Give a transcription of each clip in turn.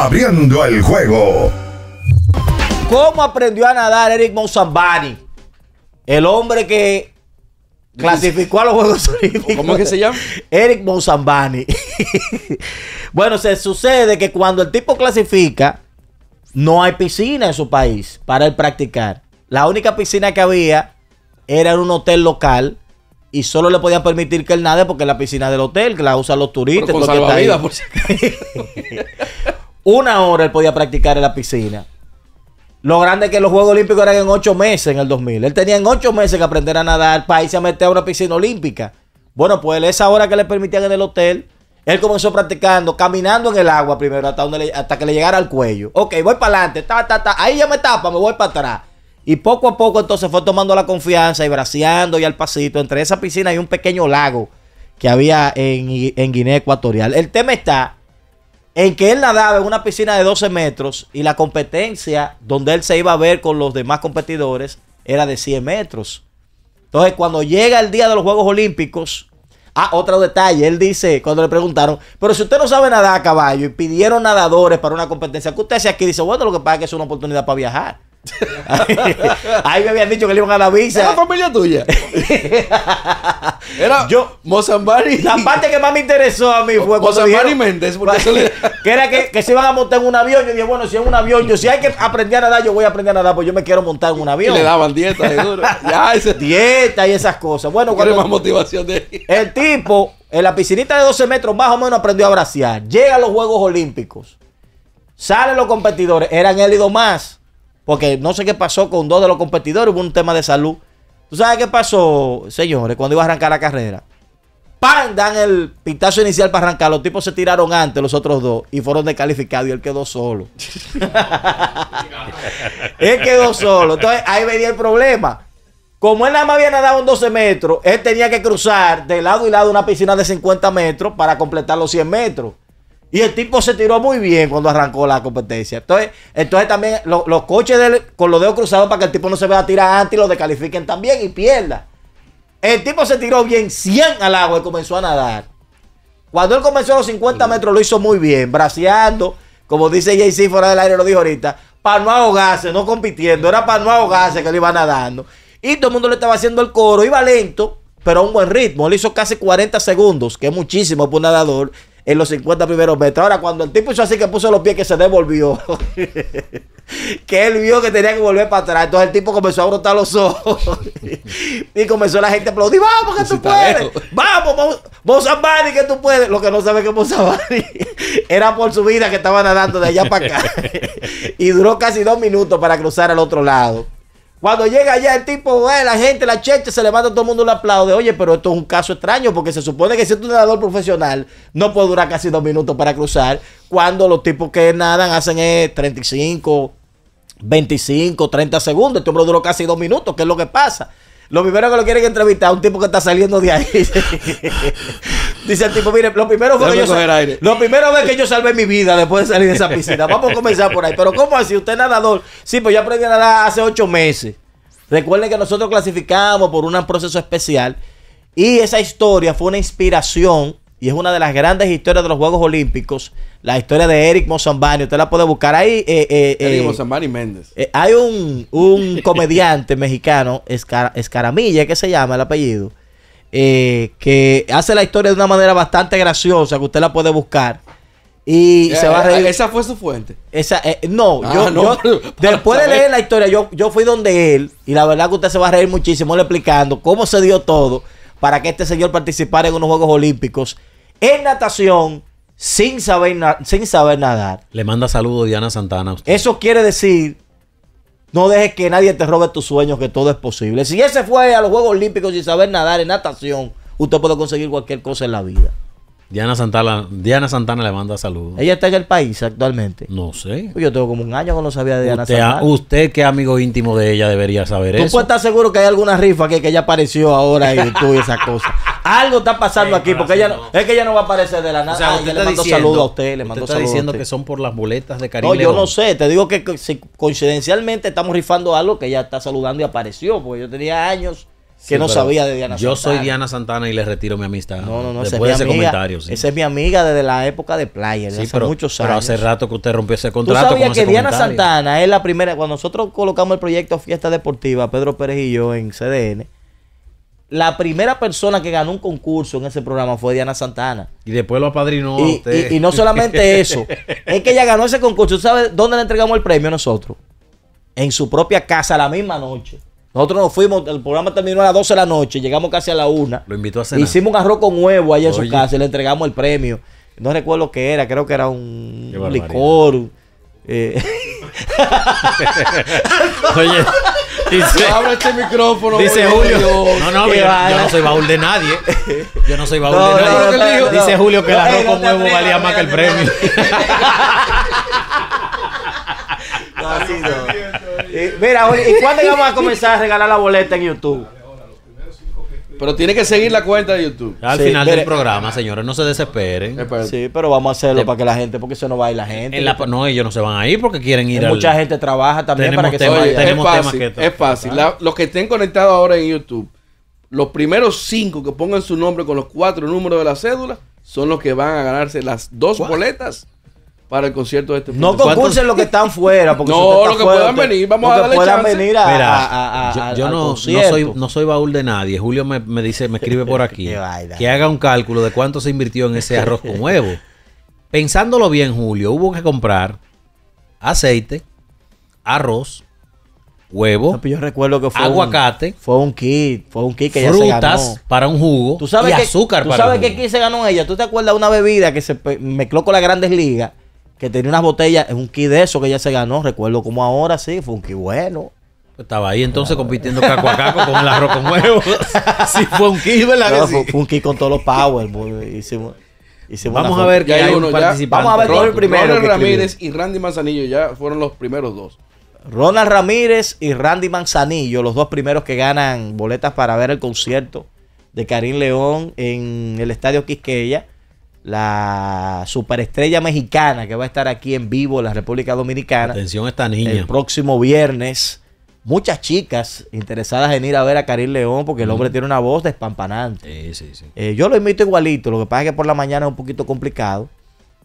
Abriendo el juego. ¿Cómo aprendió a nadar Eric Moussambani? El hombre que clasificó a los Juegos Olímpicos. ¿Cómo es que se llama? Eric Moussambani. Bueno, se sucede que cuando el tipo clasifica, no hay piscina en su país para él practicar. La única piscina que había era en un hotel local y solo le podían permitir que él nade porque es la piscina del hotel, que la usan los turistas. Pero con salvavidas, por si acaso. 1 hora él podía practicar en la piscina. Lo grande es que los Juegos Olímpicos eran en 8 meses en el 2000. Él tenía en 8 meses que aprender a nadar para irse a meter a una piscina olímpica. Bueno, pues esa hora que le permitían en el hotel, él comenzó practicando, caminando en el agua primero hasta que le llegara al cuello. Ok, voy para adelante, ahí ya me tapa, me voy para atrás. Y poco a poco entonces fue tomando la confianza y braceando y al pasito. Entre esa piscina y un pequeño lago que había en Guinea Ecuatorial. El tema está en que él nadaba en una piscina de 12 metros y la competencia donde él se iba a ver con los demás competidores era de 100 metros. Entonces cuando llega el día de los Juegos Olímpicos... Ah, otro detalle, él dice, cuando le preguntaron, pero si usted no sabe nadar a caballo y pidieron nadadores para una competencia, ¿qué usted hace aquí? Dice, bueno, lo que pasa es que es una oportunidad para viajar. Ahí me habían dicho que le iban a la visa. ¿Era familia tuya? Era yo, Moussambani. La parte que más me interesó a mí fue Moussambani Méndez, que era que se iban a montar en un avión. Yo dije, bueno, si es un avión, yo si hay que aprender a nadar, yo voy a aprender a nadar, pues yo me quiero montar en un avión. Y le daban dieta, seguro. Ya, ese... dieta y esas cosas. Bueno, ¿cuál es más motivación de ahí? El tipo, en la piscinita de 12 metros, más o menos aprendió a bracear. Llega a los Juegos Olímpicos. Salen los competidores, eran él y dos más. Porque no sé qué pasó con 2 de los competidores. Hubo un tema de salud. ¿Tú sabes qué pasó, señores? Cuando iba a arrancar la carrera. ¡Pam! Dan el pitazo inicial para arrancar. Los tipos se tiraron antes, los otros dos. Y fueron descalificados. Y él quedó solo. Él quedó solo. Entonces, ahí venía el problema. Como él nada más había nadado en 12 metros, él tenía que cruzar de lado y lado una piscina de 50 metros para completar los 100 metros. Y el tipo se tiró muy bien cuando arrancó la competencia. Entonces también los coches de él con los dedos cruzados para que el tipo no se vea tirar antes y lo descalifiquen también y pierda. El tipo se tiró bien 100 al agua y comenzó a nadar. Cuando él comenzó a los 50 metros lo hizo muy bien, braceando, como dice JC fuera del aire, lo dijo ahorita, para no ahogarse, no compitiendo, era para no ahogarse que él iba nadando. Y todo el mundo le estaba haciendo el coro, iba lento, pero a un buen ritmo. Él hizo casi 40 segundos, que es muchísimo para un nadador. En los 50 primeros metros. Ahora, cuando el tipo hizo así que puso los pies, que se devolvió. Que él vio que tenía que volver para atrás. Entonces el tipo comenzó a brotar los ojos. Y comenzó la gente a aplaudir. ¡Vamos, que tú puedes! ¡Vamos, Moussambani, que tú puedes! Lo que no sabe que Moussambani era por su vida que estaba nadando de allá para acá. Y duró casi 2 minutos para cruzar al otro lado. Cuando llega allá el tipo, la gente, la checha, se levanta, todo el mundo le aplaude. Oye, pero esto es un caso extraño porque se supone que si es un nadador profesional no puede durar casi 2 minutos para cruzar. Cuando los tipos que nadan hacen 35, 25, 30 segundos. Este hombre duró casi 2 minutos. ¿Qué es lo que pasa? Lo primero que lo quieren entrevistar es un tipo que está saliendo de ahí. Dice el tipo, mire, lo primero que yo salvé mi vida después de salir de esa piscina. Vamos a comenzar por ahí. Pero ¿cómo así? ¿Usted es nadador? Sí, pues yo aprendí a nadar hace 8 meses. Recuerden que nosotros clasificamos por un proceso especial. Y esa historia fue una inspiración. Y es una de las grandes historias de los Juegos Olímpicos. La historia de Eric Moussambani. Usted la puede buscar ahí. Eric Moussambani Méndez. Hay un comediante mexicano, Escaramilla, que se llama el apellido, que hace la historia de una manera bastante graciosa, que usted la puede buscar. Y se va a reír. ¿Esa fue su fuente? No, después de leer la historia, yo fui donde él. Y la verdad que usted se va a reír muchísimo, le explicando cómo se dio todo para que este señor participara en unos Juegos Olímpicos en natación sin saber nadar. Le manda saludos Diana Santana a usted. Eso quiere decir, no dejes que nadie te robe tus sueños, que todo es posible. Si ese fue a los Juegos Olímpicos sin saber nadar en natación, usted puede conseguir cualquier cosa en la vida. Diana Santana le manda saludos. ¿Ella está en el país actualmente? No sé. Pues yo tengo como un año que no sabía de Diana Santana. Usted, que es amigo íntimo de ella, debería saber eso. Tú puedes estar seguro que hay alguna rifa que ella apareció ahora y tú y esas cosas. Algo está pasando aquí, porque ella no, es que ella no va a aparecer de la nada. O sea, usted le mando saludos a usted. Le mando saludos. Está diciendo que son por las boletas de Kerim León. No, yo no sé. Te digo que si coincidencialmente estamos rifando algo que ella está saludando y apareció, porque yo tenía años que no sabía de Diana Santana. Yo soy Diana Santana y le retiro mi amistad. No, no, no. Después de ese comentario. Sí. Esa es mi amiga desde la época de Playa, desde hace muchos años. Pero hace rato que usted rompió ese contrato. Tú sabías que Diana Santana es la primera. Cuando nosotros colocamos el proyecto Fiesta Deportiva, Pedro Pérez y yo en CDN, la primera persona que ganó un concurso en ese programa fue Diana Santana. Y después lo apadrinó a usted. Y no solamente eso. Es que ella ganó ese concurso. ¿Tú sabes dónde le entregamos el premio nosotros? En su propia casa, la misma noche. Nosotros nos fuimos, el programa terminó a las 12 de la noche, llegamos casi a la 1. Lo invitó a cenar. Hicimos un arroz con huevo allá en su casa y le entregamos el premio. No recuerdo qué era, creo que era un licor. Oye, dice, abre este micrófono. Dice Julio. Dios, no, no, yo no soy baúl de nadie. Yo no soy baúl de nadie. Dice Julio que el arroz con huevo valía más que el premio. No, así no. Mira, ¿y cuándo vamos a comenzar a regalar la boleta en YouTube? Pero tiene que seguir la cuenta de YouTube. Al final del programa, señores, no se desesperen. Sí, pero vamos a hacerlo para que la gente, porque se nos va a ir la gente. No, ellos no se van a ir porque quieren ir. Mucha gente trabaja también para que se vayan. Tenemos temas que tocar. Es fácil. Los que estén conectados ahora en YouTube, los primeros 5 que pongan su nombre con los 4 números de la cédula son los que van a ganarse las 2 boletas para el concierto de este. No concursen los que están fuera, porque no, los que puedan venir, vamos a darle chance. Mira, yo no soy baúl de nadie. Julio me dice, me escribe por aquí que haga un cálculo de cuánto se invirtió en ese arroz con huevo. Pensándolo bien, Julio, hubo que comprar aceite, arroz, huevo, yo recuerdo que fue aguacate, fue un kit que frutas ya se ganó para un jugo, ¿tú sabes? Y que, azúcar, ¿tú sabes qué kit se ganó ella? ¿Tú te acuerdas de una bebida que se mezcló con las Grandes Ligas? Que tenía unas botellas, un kit de eso que ya se ganó, recuerdo como ahora, sí, fue un kit bueno. Estaba ahí entonces compitiendo caco a caco con el arroz con huevos. Sí, fue un kit, ¿verdad? No, que sí. Fue un kit con todos los power. Hicimos vamos a ver que hay uno ya. Vamos a ver cuál es el primero. Ronald Ramírez y Randy Manzanillo ya fueron los primeros 2. Ronald Ramírez y Randy Manzanillo, los 2 primeros que ganan boletas para ver el concierto de Kerim León en el Estadio Quisqueya. La superestrella mexicana que va a estar aquí en vivo en la República Dominicana. Atención a esta niña. El próximo viernes. Muchas chicas interesadas en ir a ver a Kerim León porque el hombre tiene una voz despampanante. Sí. Yo lo imito igualito. Lo que pasa es que por la mañana es un poquito complicado.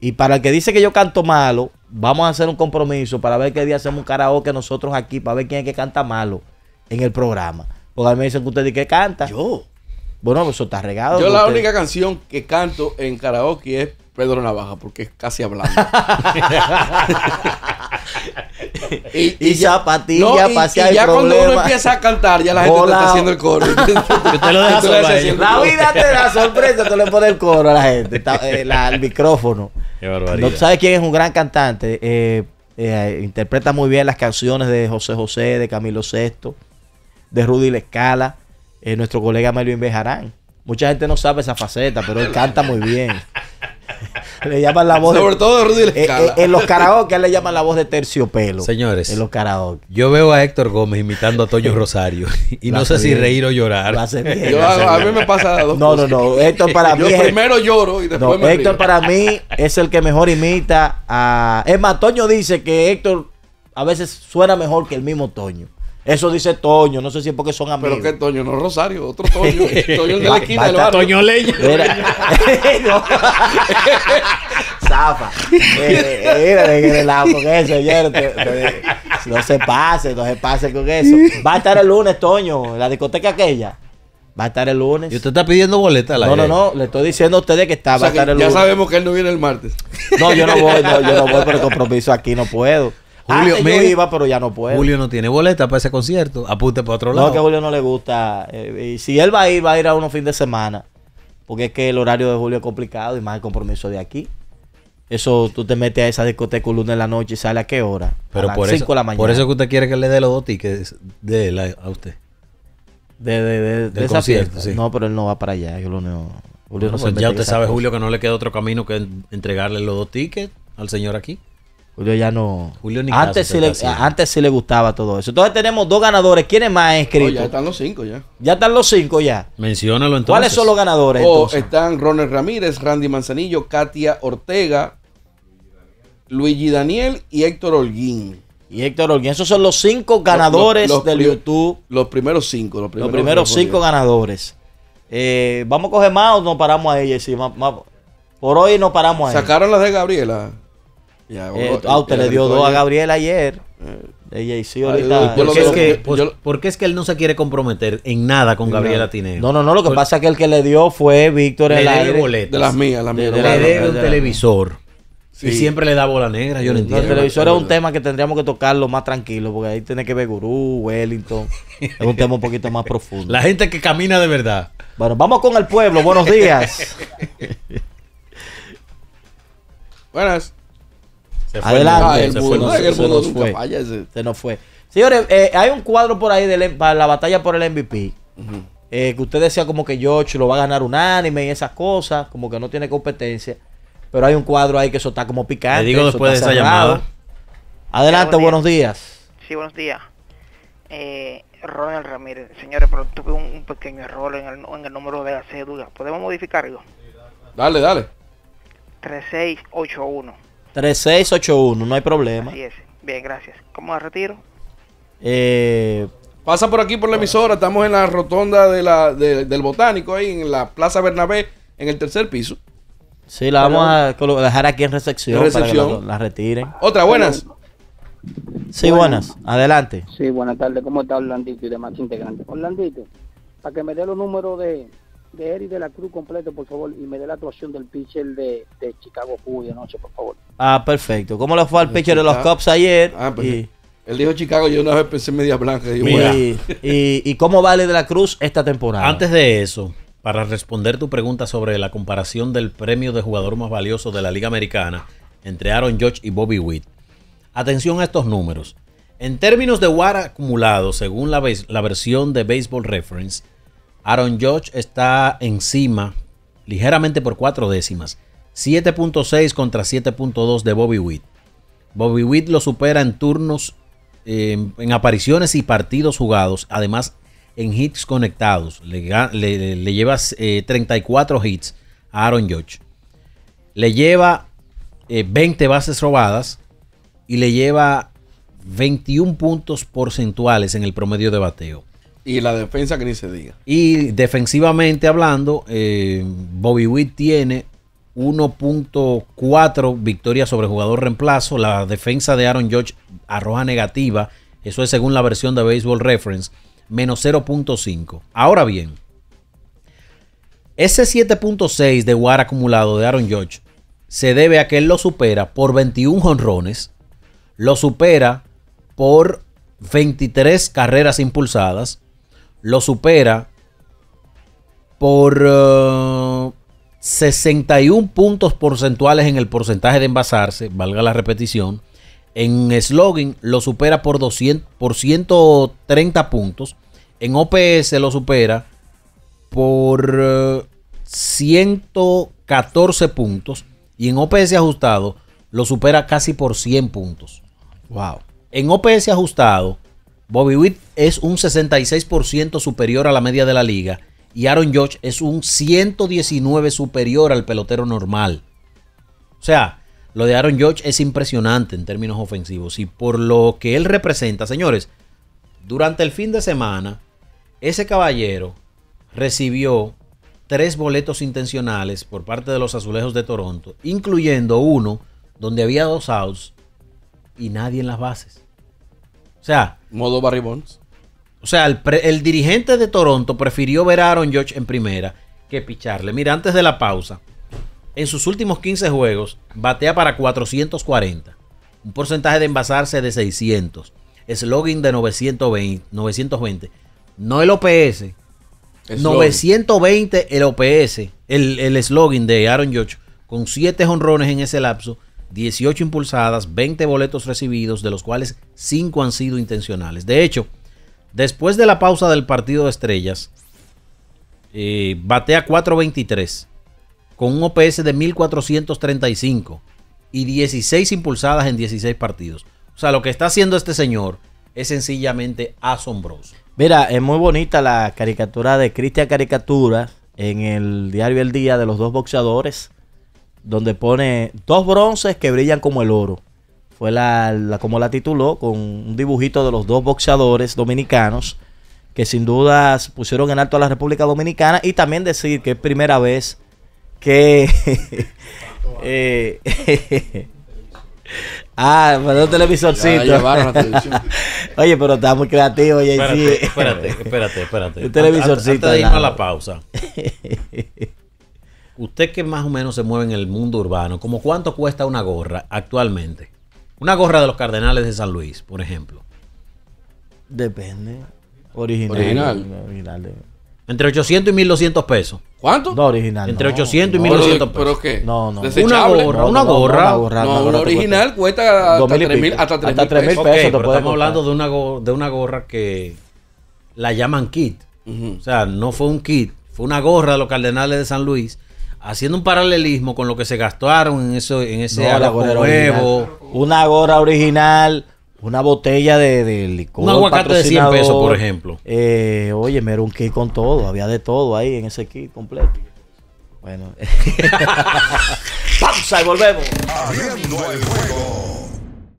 Y para el que dice que yo canto malo, vamos a hacer un compromiso para ver qué día hacemos un karaoke nosotros aquí para ver quién es que canta malo en el programa. Porque a mí me dicen que usted dice que canta. Yo. Bueno, pues eso está regado. Yo la única canción que canto en karaoke es Pedro Navaja, porque es casi hablando. y zapatilla, pasear. Y ya cuando uno empieza a cantar, ya la gente te está haciendo el coro. Usted lo deja solo a ellos. La vida te da sorpresa, tú le pones el coro a la gente, el micrófono. Qué barbaridad. No sabes quién es un gran cantante. Interpreta muy bien las canciones de José José, de Camilo Sesto, de Rudy Lescala. Nuestro colega Melvin Bejarán. Mucha gente no sabe esa faceta, pero él canta muy bien. Le llaman la voz. Sobre todo de Rudy Lescala. En los karaoke le llaman la voz de terciopelo. Señores. En los karaoke. Yo veo a Héctor Gómez imitando a Toño Rosario. Y no sé si reír o llorar. A mí me pasa las dos cosas. No. Héctor para mí. Yo primero lloro y después me río. Héctor para mí es el que mejor imita a. Es más, Toño dice que Héctor a veces suena mejor que el mismo Toño. Eso dice Toño, no sé si es porque son amigos. Pero que Toño, no Rosario, otro Toño. Toño de la Quinta. Toño Leño. Zafa. No se pase con eso. Va a estar el lunes, Toño, en la discoteca aquella. Va a estar el lunes. ¿Y usted está pidiendo boleta a la gente? No, le estoy diciendo a ustedes que está, va a estar el lunes. Ya sabemos que él no viene el martes. No, yo no voy, por el compromiso aquí, no puedo. Julio, yo iba, pero ya no puedo. Julio no tiene boleta para ese concierto. Apunte para otro lado. No, que a Julio no le gusta. Y si él va a ir a unos fines de semana. Porque es que el horario de Julio es complicado y más el compromiso de aquí. Eso, tú te metes a esa discoteca un lunes en la noche y sale a qué hora. Pero a las 5 de la mañana. Por eso que usted quiere que le dé los 2 tickets de a usted. De esa fiesta. Sí. No, pero él no va para allá. Yo lo único, Julio no, ya usted sabe, Julio, que no le queda otro camino que entregarle los 2 tickets al señor aquí. Julio ya no. Julio ni antes sí le gustaba todo eso. Entonces tenemos 2 ganadores. ¿Quiénes más han escrito? Ya están los 5 ya. Ya están los 5 ya. Menciónalo entonces. ¿Cuáles son los ganadores entonces? Están Ronald Ramírez, Randy Manzanillo, Katia Ortega, Luigi Daniel y Héctor Holguín. y Héctor Holguín. Esos son los 5 ganadores del YouTube. Los primeros 5. Los primeros cinco ganadores. ¿Vamos a coger más o no paramos ahí, Jessy? Por hoy no paramos ahí. ¿Sacaron las de Gabriela? Ya, usted le dio 2 a Gabriela ayer. De ahorita. Porque es que él no se quiere comprometer en nada con Gabriela Tineo. No, lo que pasa es que el que le dio fue Víctor el aire. De las mías, le debe un televisor. Sí. Y siempre le da bola negra, yo no entiendo. El televisor es un tema que tendríamos que tocarlo más tranquilo, porque ahí tiene que ver Gurú, Wellington. Es un tema un poquito más profundo. La gente que camina de verdad. Bueno, vamos con el pueblo. Buenos días. Buenas. Adelante. Se nos fue. Señores, hay un cuadro por ahí de la batalla por el MVP. Que usted decía como que George lo va a ganar unánime y esas cosas, como que no tiene competencia. Pero hay un cuadro ahí que eso está como picante. Le digo después de esa llamada. Adelante, buenos días. Sí, buenos días. Ronald Ramírez. Señores, pero tuve un pequeño error en el número de la cédula. ¿Podemos modificarlo? Dale. 3681. 3681, no hay problema. Así es. Bien, gracias. ¿Cómo la retiro? Pasa por aquí por la emisora. Estamos en la rotonda del Botánico, ahí en la Plaza Bernabé, en el tercer piso. Sí, la vamos a dejar aquí en recepción. Para que la retiren. Otra, buenas. Sí, buenas. Adelante. Sí, buenas tardes. ¿Cómo está Orlandito y demás integrantes? Orlandito, para que me dé los números de Eric De La Cruz completo, por favor, y me dé la actuación del pitcher de Chicago Cubs anoche, por favor. Ah, perfecto. ¿Cómo le fue al pitcher de los Cubs ayer? Él dijo Chicago, yo una vez pensé en Media Blanca. ¿Y cómo vale De La Cruz esta temporada? Antes de eso, para responder tu pregunta sobre la comparación del premio de jugador más valioso de la Liga Americana entre Aaron Judge y Bobby Witt. Atención a estos números. En términos de WAR acumulado, según la versión de Baseball Reference, Aaron Judge está encima, ligeramente por 4 décimas. 7.6 contra 7.2 de Bobby Witt. Bobby Witt lo supera en turnos, en apariciones y partidos jugados, además en hits conectados. Le lleva 34 hits a Aaron Judge. Le lleva 20 bases robadas y le lleva 21 puntos porcentuales en el promedio de bateo. Y la defensa que ni se diga. Y defensivamente hablando, Bobby Witt tiene 1.4 victorias sobre jugador reemplazo. La defensa de Aaron Judge arroja negativa. Eso es según la versión de Baseball Reference. Menos 0.5. Ahora bien, ese 7.6 de WAR acumulado de Aaron Judge se debe a que él lo supera por 21 jonrones, lo supera por 23 carreras impulsadas, lo supera por 61 puntos porcentuales en el porcentaje de envasarse, valga la repetición. En slogan lo supera por 130 puntos. En OPS lo supera por 114 puntos. Y en OPS ajustado lo supera casi por 100 puntos. Wow. En OPS ajustado, Bobby Witt es un 66% superior a la media de la liga. Y Aaron Judge es un 119% superior al pelotero normal. O sea, lo de Aaron Judge es impresionante en términos ofensivos y por lo que él representa. Señores, durante el fin de semana, ese caballero recibió 3 boletos intencionales por parte de los Azulejos de Toronto, incluyendo uno donde había 2 outs y nadie en las bases. O sea, modo Barry Bonds. O sea, el dirigente de Toronto prefirió ver a Aaron Judge en primera que picharle. Mira, antes de la pausa, en sus últimos 15 juegos, batea para 440. Un porcentaje de envasarse de 600. Slogan de 920. No el OPS. 920 el OPS. El slogan de Aaron Judge con 7 jonrones en ese lapso. 18 impulsadas, 20 boletos recibidos, de los cuales 5 han sido intencionales. De hecho, después de la pausa del partido de estrellas, batea 423. Con un OPS de 1435 y 16 impulsadas en 16 partidos. O sea, lo que está haciendo este señor es sencillamente asombroso. Mira, es muy bonita la caricatura de Cristian Caricaturas en el diario El Día de los 2 boxeadores, donde pone 2 bronces que brillan como el oro. fue como la tituló, con un dibujito de los dos boxeadores dominicanos que sin duda pusieron en alto a la República Dominicana. Y también decir que es primera vez que un televisorcito. Oye, pero está muy creativo. Oye, espérate. Un televisorcito. Antes de irnos a la pausa. Usted que más o menos se mueve en el mundo urbano, ¿cómo cuánto cuesta una gorra actualmente? Una gorra de los Cardenales de San Luis, por ejemplo. Depende. Original. Entre 800 y 1200 pesos. ¿Cuánto? No, original. Entre 800 y 1200 pesos. ¿Pero qué? No. ¿Desechable? Una gorra. No, una original cuesta hasta 3000 pesos. Okay, pero estamos hablando de una gorra que la llaman kit. O sea, no fue un kit. Fue una gorra de los Cardenales de San Luis, haciendo un paralelismo con lo que se gastaron en ese nuevo. Una gorra original, una botella de licor. Un aguacate de 100 pesos, por ejemplo. Oye, me era un kit con todo, había de todo ahí en ese kit completo. Bueno. Pausa y volvemos. Abriendo el juego.